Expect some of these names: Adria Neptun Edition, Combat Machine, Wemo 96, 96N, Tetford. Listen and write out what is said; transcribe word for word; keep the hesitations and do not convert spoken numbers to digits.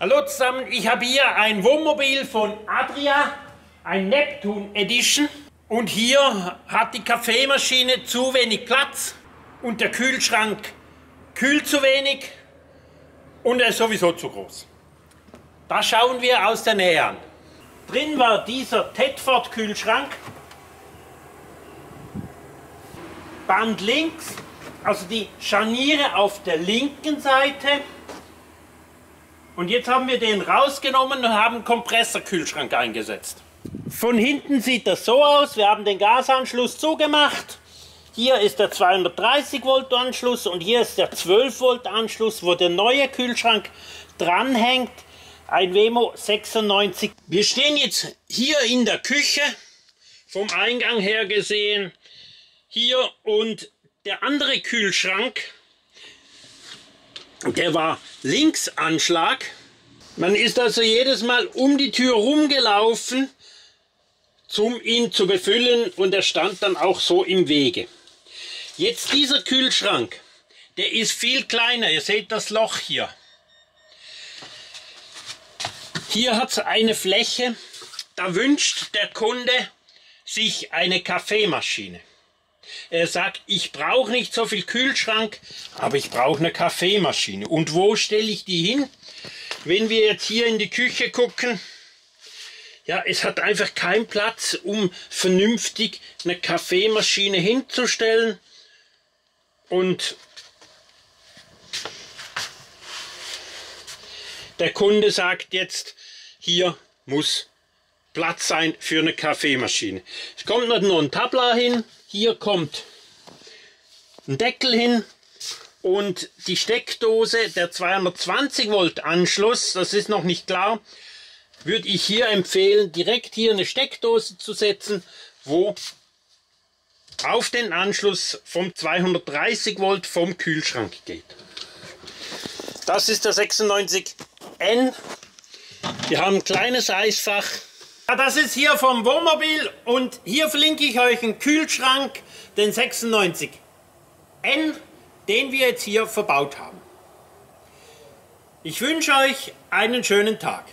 Hallo zusammen, ich habe hier ein Wohnmobil von Adria, ein Neptun Edition. Und hier hat die Kaffeemaschine zu wenig Platz und der Kühlschrank kühlt zu wenig und er ist sowieso zu groß. Das schauen wir aus der Nähe an. Drin war dieser Tetford Kühlschrank. Band links, also die Scharniere auf der linken Seite. Und jetzt haben wir den rausgenommen und haben einen Kompressorkühlschrank eingesetzt. Von hinten sieht das so aus, wir haben den Gasanschluss zugemacht. Hier ist der zweihundertdreißig Volt Anschluss und hier ist der zwölf Volt Anschluss, wo der neue Kühlschrank dranhängt, ein Wemo sechsundneunzig. Wir stehen jetzt hier in der Küche, vom Eingang her gesehen, hier, und der andere Kühlschrank, der war Linksanschlag. Man ist also jedes Mal um die Tür rumgelaufen, um ihn zu befüllen, und er stand dann auch so im Wege. Jetzt dieser Kühlschrank, der ist viel kleiner, ihr seht das Loch hier. Hier hat es eine Fläche, da wünscht der Kunde sich eine Kaffeemaschine. Er sagt, ich brauche nicht so viel Kühlschrank, aber ich brauche eine Kaffeemaschine. Und wo stelle ich die hin? Wenn wir jetzt hier in die Küche gucken, ja, es hat einfach keinen Platz, um vernünftig eine Kaffeemaschine hinzustellen. Und der Kunde sagt jetzt, hier muss Platz sein für eine Kaffeemaschine. Es kommt noch ein Tabla hin, hier kommt ein Deckel hin und die Steckdose, der zweihundertzwanzig Volt Anschluss, das ist noch nicht klar, würde ich hier empfehlen, direkt hier eine Steckdose zu setzen, wo auf den Anschluss vom zweihundertdreißig Volt vom Kühlschrank geht. Das ist der sechsundneunzig N. Wir haben ein kleines Eisfach. Ja, das ist hier vom Wohnmobil und hier verlinke ich euch einen Kühlschrank, den sechsundneunzig N, den wir jetzt hier verbaut haben. Ich wünsche euch einen schönen Tag.